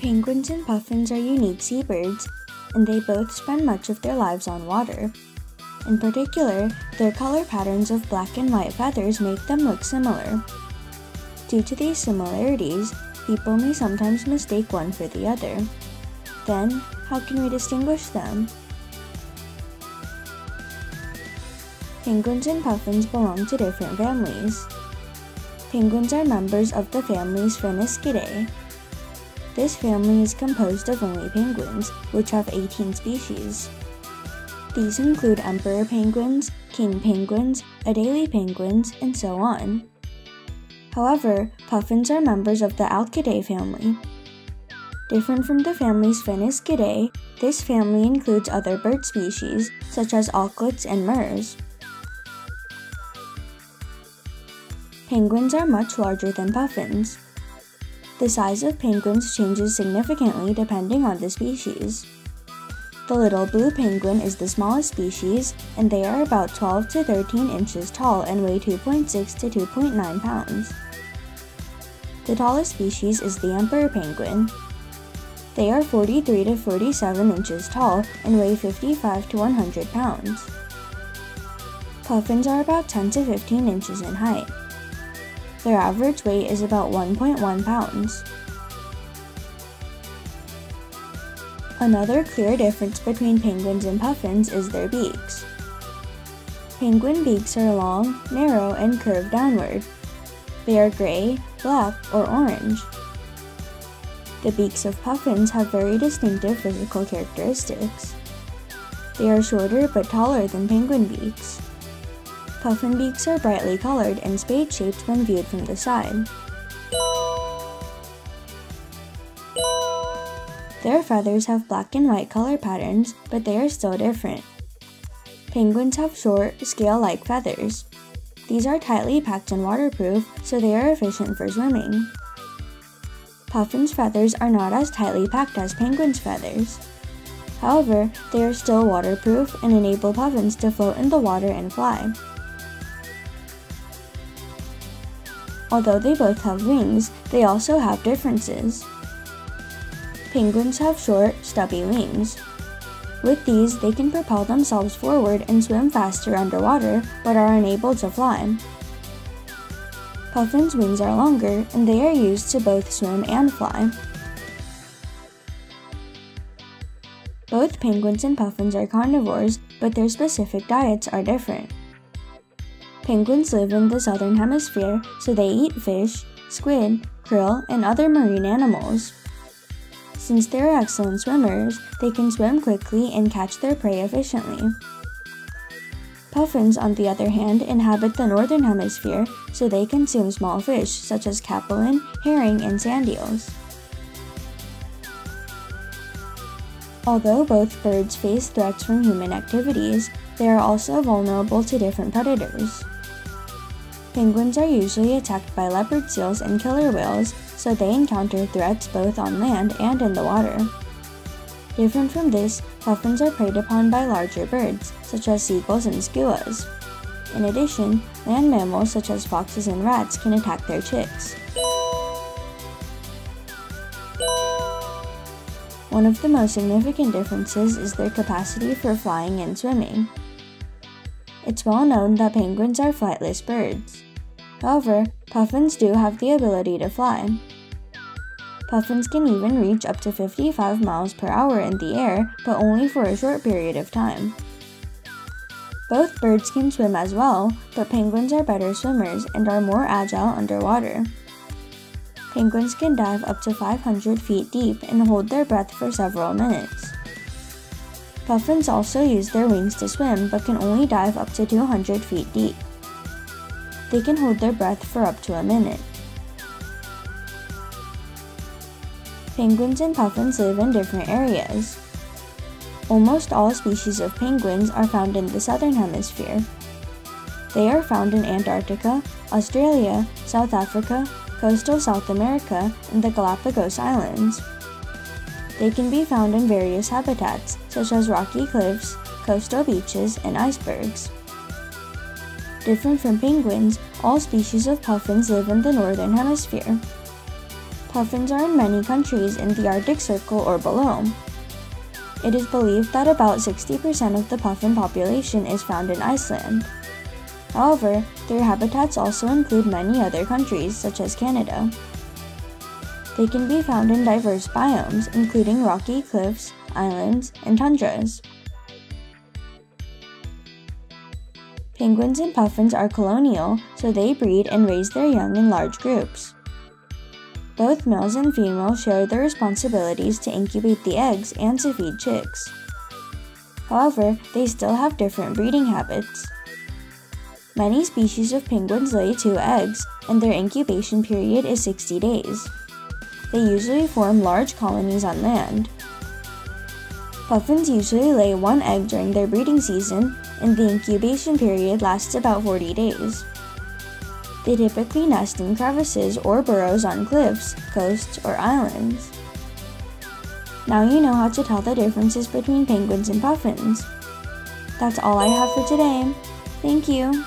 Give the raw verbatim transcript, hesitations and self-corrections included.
Penguins and puffins are unique seabirds, and they both spend much of their lives on water. In particular, their color patterns of black and white feathers make them look similar. Due to these similarities, people may sometimes mistake one for the other. Then, how can we distinguish them? Penguins and puffins belong to different families. Penguins are members of the family Spheniscidae. This family is composed of only penguins, which have eighteen species. These include emperor penguins, king penguins, Adélie penguins, and so on. However, puffins are members of the Alcidae family. Different from the family Spheniscidae, this family includes other bird species, such as auklets and murres. Penguins are much larger than puffins. The size of penguins changes significantly depending on the species. The little blue penguin is the smallest species, and they are about twelve to thirteen inches tall and weigh two point six to two point nine pounds. The tallest species is the emperor penguin. They are forty-three to forty-seven inches tall and weigh fifty-five to one hundred pounds. Puffins are about ten to fifteen inches in height. Their average weight is about one point one pounds. Another clear difference between penguins and puffins is their beaks. Penguin beaks are long, narrow, and curved downward. They are gray, black, or orange. The beaks of puffins have very distinctive physical characteristics. They are shorter but taller than penguin beaks. Puffin beaks are brightly colored and spade-shaped when viewed from the side. Their feathers have black and white color patterns, but they are still different. Penguins have short, scale-like feathers. These are tightly packed and waterproof, so they are efficient for swimming. Puffins' feathers are not as tightly packed as penguins' feathers. However, they are still waterproof and enable puffins to float in the water and fly. Although they both have wings, they also have differences. Penguins have short, stubby wings. With these, they can propel themselves forward and swim faster underwater, but are unable to fly. Puffins' wings are longer, and they are used to both swim and fly. Both penguins and puffins are carnivores, but their specific diets are different. Penguins live in the southern hemisphere, so they eat fish, squid, krill, and other marine animals. Since they are excellent swimmers, they can swim quickly and catch their prey efficiently. Puffins, on the other hand, inhabit the northern hemisphere, so they consume small fish such as capelin, herring, and sand eels. Although both birds face threats from human activities, they are also vulnerable to different predators. Penguins are usually attacked by leopard seals and killer whales, so they encounter threats both on land and in the water. Different from this, puffins are preyed upon by larger birds, such as seagulls and skuas. In addition, land mammals such as foxes and rats can attack their chicks. One of the most significant differences is their capacity for flying and swimming. It's well known that penguins are flightless birds. However, puffins do have the ability to fly. Puffins can even reach up to fifty-five miles per hour in the air, but only for a short period of time. Both birds can swim as well, but penguins are better swimmers and are more agile underwater. Penguins can dive up to five hundred feet deep and hold their breath for several minutes. Puffins also use their wings to swim, but can only dive up to two hundred feet deep. They can hold their breath for up to a minute. Penguins and puffins live in different areas. Almost all species of penguins are found in the southern hemisphere. They are found in Antarctica, Australia, South Africa, coastal South America, and the Galapagos Islands. They can be found in various habitats, such as rocky cliffs, coastal beaches, and icebergs. Different from penguins, all species of puffins live in the northern hemisphere. puffins are in many countries in the Arctic Circle or below. It is believed that about sixty percent of the puffin population is found in Iceland. However, their habitats also include many other countries, such as Canada. They can be found in diverse biomes, including rocky cliffs, islands, and tundras. Penguins and puffins are colonial, so they breed and raise their young in large groups. Both males and females share the responsibilities to incubate the eggs and to feed chicks. However, they still have different breeding habits. Many species of penguins lay two eggs, and their incubation period is sixty days. They usually form large colonies on land. Puffins usually lay one egg during their breeding season, and the incubation period lasts about forty days. They typically nest in crevices or burrows on cliffs, coasts, or islands. Now you know how to tell the differences between penguins and puffins. That's all I have for today. Thank you!